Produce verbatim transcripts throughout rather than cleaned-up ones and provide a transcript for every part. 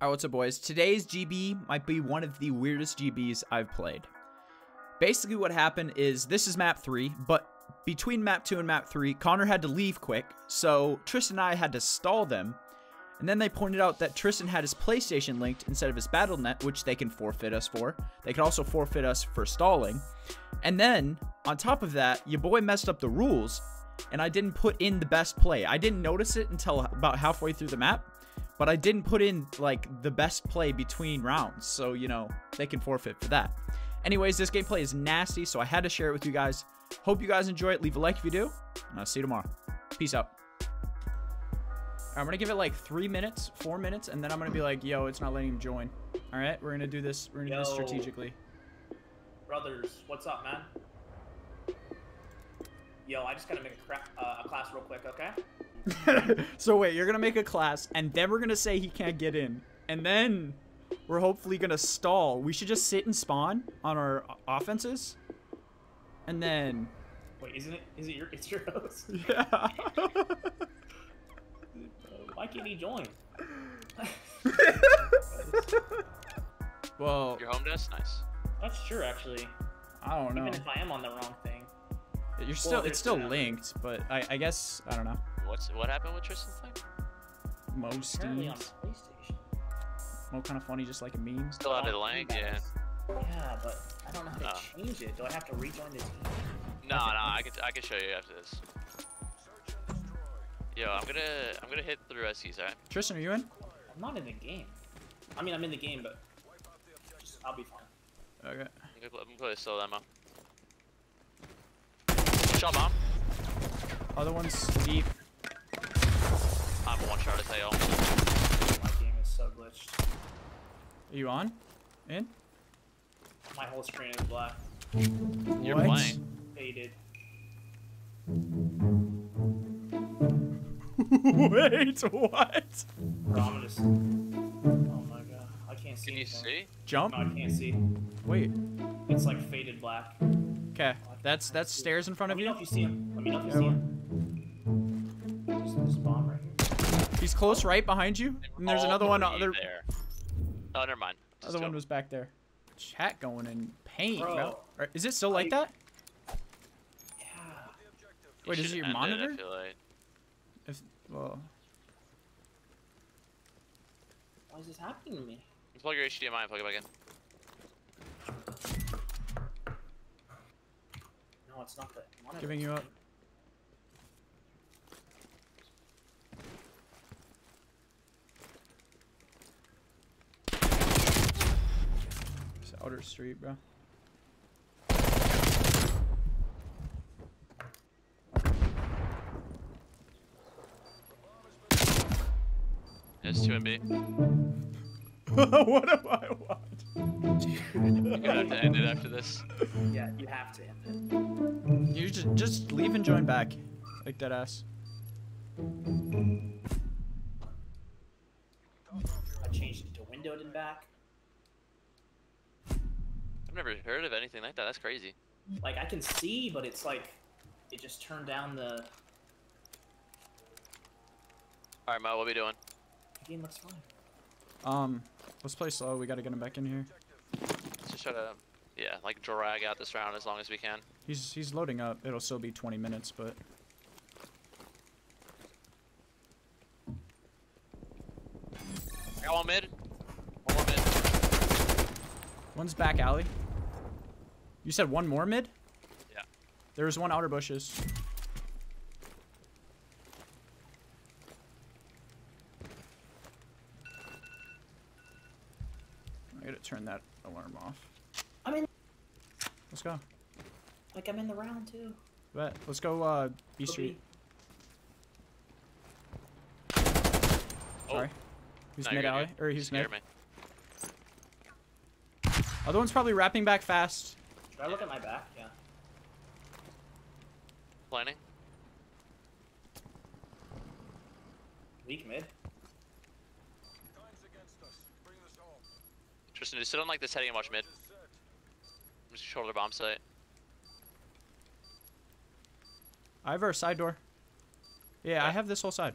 Alright, what's up boys? Today's G B might be one of the weirdest G Bs I've played. Basically what happened is, this is map three, but between map two and map three, Connor had to leave quick, so Tristan and I had to stall them, and then they pointed out that Tristan had his PlayStation linked instead of his Battle dot net, which they can forfeit us for. They could also forfeit us for stalling. And then, on top of that, your boy messed up the rules, and I didn't put in the best play. I didn't notice it until about halfway through the map, but I didn't put in, like, the best play between rounds, so, you know, they can forfeit for that. Anyways, this gameplay is nasty, so I had to share it with you guys. Hope you guys enjoy it. Leave a like if you do, and I'll see you tomorrow. Peace out. I'm gonna give it like three minutes, four minutes, and then I'm gonna be like, yo, it's not letting him join. All right, we're gonna do this, we're gonna yo. do this strategically. Brothers, what's up, man? Yo, I just gotta make a, cra uh, a class real quick, okay? So wait, you're gonna make a class, and then we're gonna say he can't get in. And then we're hopefully gonna stall. We should just sit and spawn on our offenses. And then... Wait, isn't it, is it your, it's your host? Yeah. Why can't he join? Well, your home desk, nice. That's true, actually. I don't know. Even if I am on the wrong thing, you're still well, it's still linked. But I, I guess I don't know. What's what happened with Tristan's thing? Most apparently on PlayStation. Mo kind of funny, just like a meme. Still out of the link, yeah. Yeah, but I don't know how to uh. change it. Do I have to rejoin the team? No, no, I can I can show you after this. Yo, I'm gonna I'm gonna hit through S Cs, alright? Tristan, are you in? I'm not in the game. I mean, I'm in the game, but just, I'll be fine. Okay. I'm gonna play a solo ammo. Shot bomb. Other one's deep. I'm one shot at A O. My game is so glitched. Are you on? In? My whole screen is black. What? You're playing. Faded. Wait, what? Prominous. Oh my god, I can't see. Can you see? Jump? No, I can't see. Wait. It's like faded black. Okay, that's that's stairs in front of you. Let me know if you see him. Let me know if you see him. There's this bomb right here. He's close, right behind you. And there's another one. Other. Oh, never mind. Other one was back there. Chat going in pain, bro. Is it still like that? Yeah. Wait, is it your monitor? If, well. Why is this happening to me? Plug your H D M I and plug it back in. No, it's not the monitor. Giving you up. It's outer street, bro. There's two and B. What have I watched? You're gonna have to end it after this. Yeah, you have to end it. You just just leave and join back, like that ass. I changed it to windowed and back. I've never heard of anything like that. That's crazy. Like I can see, but it's like it just turned down the. All right, Mo, what are we doing? Game looks fine. Um, let's play slow. We gotta get him back in here. Let's just try to, yeah, like drag out this round as long as we can. He's he's loading up. It'll still be twenty minutes, but. I got one mid. One more mid. One's back alley. You said one more mid? Yeah. There was one outer bushes. Turn that alarm off. I'm in. Let's go. Like I'm in the round too. But let's go uh, B Street. Oh. Sorry. He's no, mid alley, or he's mid. Other one's probably wrapping back fast. Should I look at my back? Yeah. Planning. Weak mid. Tristan, just sit on like this heading and watch mid. Just shoulder bomb site. I have our side door. Yeah, yeah, I have this whole side.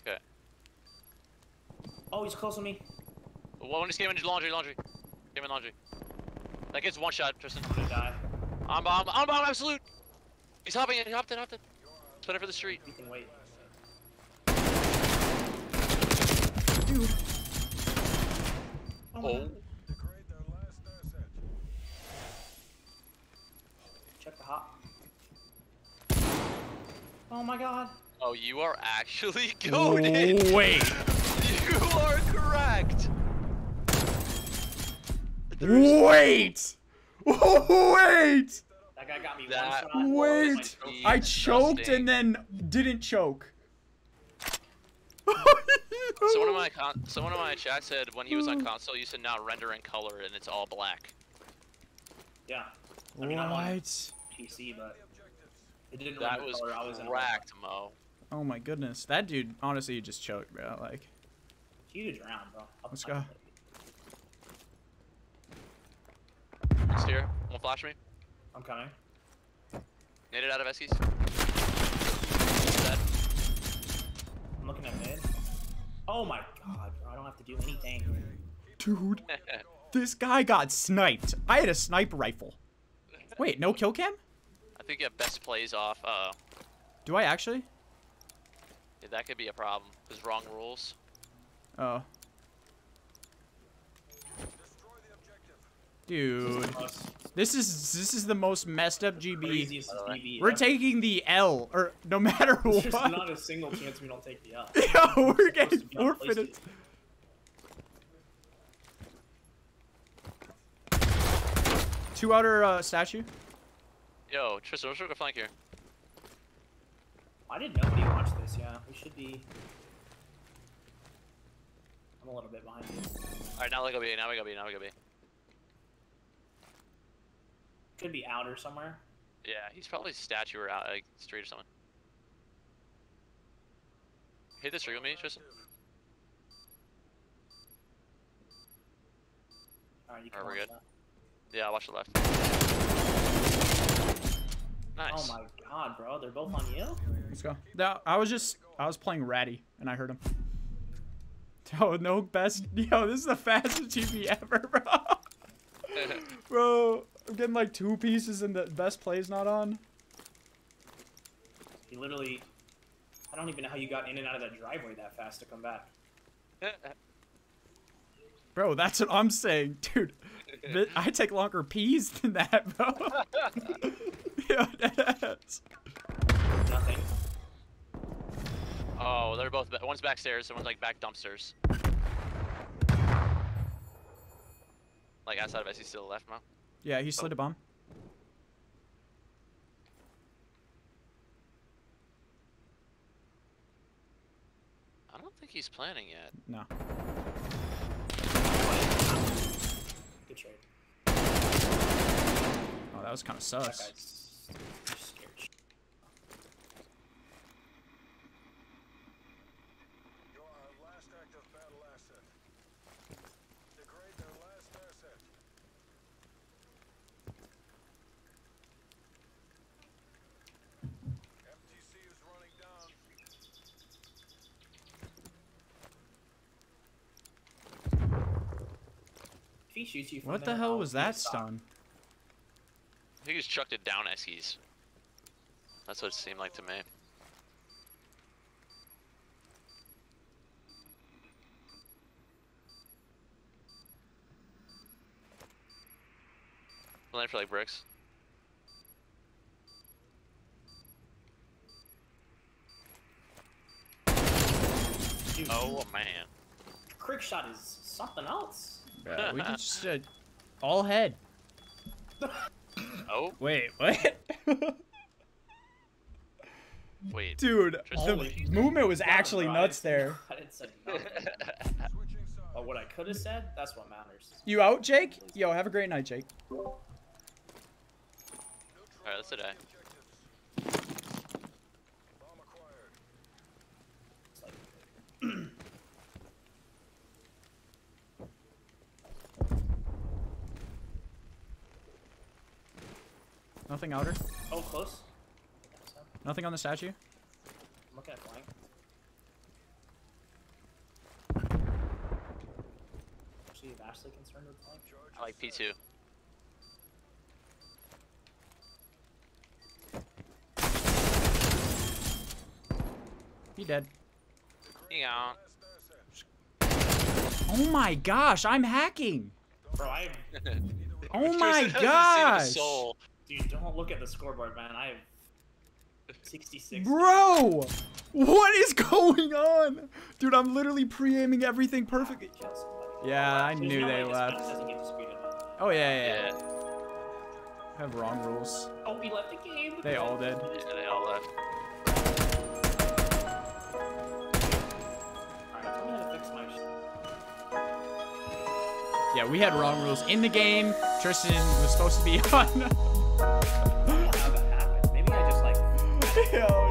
Okay. Oh, he's close to me. One just came in laundry, laundry. Came in laundry. That kid's one shot, Tristan. I'm gonna die. I'm bomb, I'm bomb, absolute! He's hopping in, he hopped in, hopped in. Spin it for the street. You can wait. Dude. Oh. Oh. Check the hop. Oh my god. Oh, you are actually goated. Wait. You are correct. There's Wait. Wait. That guy got me that one shot. Wait. I choked and then didn't choke. Someone in my con someone in my chat said when he was on console, you said now render in color and it's all black. Yeah. I mean, I'm on P C, but it didn't that was color. I was cracked, Mo. Oh my goodness, that dude honestly just choked, bro. Like, huge round, bro. I'll Let's go. It's here. Won't flash me. I'm coming. Nade it out of Eskies. I'm looking at mid. Oh my god, bro. I don't have to do anything. Dude, this guy got sniped. I had a sniper rifle. Wait, no kill cam? I think you have best plays off. Uh-oh. Do I actually? Yeah, that could be a problem. There's wrong rules. Oh. Dude, this is this is the most messed up G B. We're taking the L, or no matter what. There's not a single chance we don't take the L. Yo, we're getting forfeited. Two outer uh, statue. Yo, Tristan, we should go flank here. Why did nobody watch this? Yeah, we should be. I'm a little bit behind you. All right, now we go B. Now we go B. Now we go B. Could be outer somewhere. Yeah, he's probably statue or out, like street or something. Hit this tree with me, Tristan. All right, you can All right, we're good. That. Yeah, watch the left. Nice. Oh my god, bro. They're both on you? Let's go. No, I was just, I was playing ratty, and I heard him. Yo, no best, yo, this is the fastest G B ever, bro. Bro, I'm getting like two pieces and the best play's not on. He literally, I don't even know how you got in and out of that driveway that fast to come back. Bro, that's what I'm saying, dude. I take longer peas than that, bro. Yo, that's... Nothing. Oh, they're both. One's backstairs, and one's like back dumpsters. Like outside of us, he's still left, Mo. Yeah, he slid oh. a bomb. I don't think he's planning yet. No. Good trade. Oh, that was kind of sus. You what the hell was that stun? I think he just chucked it down Eskies. That's what it seemed like to me. Land for like bricks. Dude. Oh man. Crick shot is something else. Bro, we just uh, all head. Oh. Wait, what? Wait. Dude, the movement was actually nuts there. I didn't say nothing. But what I could have said, that's what matters. You out, Jake? Yo, have a great night, Jake. All right, let's today. Nothing outer. Oh, close. Nothing on the statue. I'm looking at flying. actually concerned with playing. I like P two. He dead. Hang on. Oh my gosh, I'm hacking. Bro, I. Oh my gosh. Dude, don't look at the scoreboard, man. I have sixty-six. Bro, what is going on? Dude, I'm literally pre-aiming everything perfectly. Yeah, I knew they left. Oh, yeah, yeah, yeah. I have wrong rules. Oh, we left the game. They all did. Yeah, they all left. Yeah, we had wrong rules in the game. Tristan was supposed to be on. Yo.